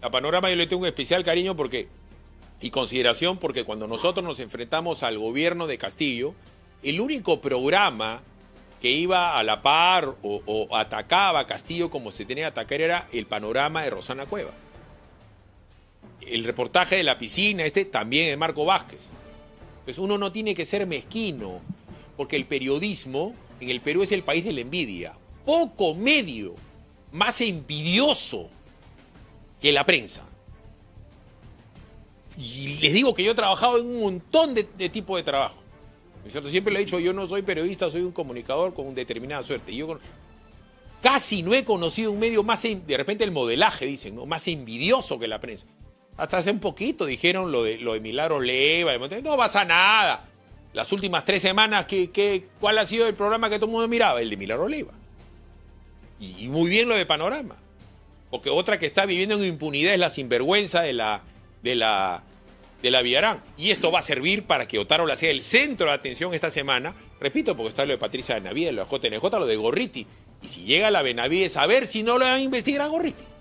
A Panorama yo le tengo un especial cariño porque, y consideración, porque cuando nosotros nos enfrentamos al gobierno de Castillo, el único programa que iba a la par o atacaba a Castillo como se tenía que atacar era el Panorama de Rosana Cueva. El reportaje de la piscina, este también es Marco Vázquez. Entonces uno no tiene que ser mezquino, porque el periodismo en el Perú es el país de la envidia. Poco medio más envidioso que la prensa. Y les digo que yo he trabajado en un montón de tipos de trabajo. Siempre le he dicho, yo no soy periodista, soy un comunicador con determinada suerte. Y yo casi no he conocido un medio más, de repente el modelaje, dicen, ¿no?, más envidioso que la prensa. Hasta hace un poquito dijeron lo de Milagro Leiva, no pasa nada. Las últimas 3 semanas, ¿cuál ha sido el programa que todo el mundo miraba? El de Milagro Leiva. Y muy bien lo de Panorama. Porque otra que está viviendo en impunidad es la sinvergüenza de la Villarán. Y esto va a servir para que Otárola sea el centro de atención esta semana. Repito, porque está lo de Patricia Benavides, lo de JNJ, lo de Gorriti. Y si llega la Benavides, a ver si no lo van a investigar a Gorriti.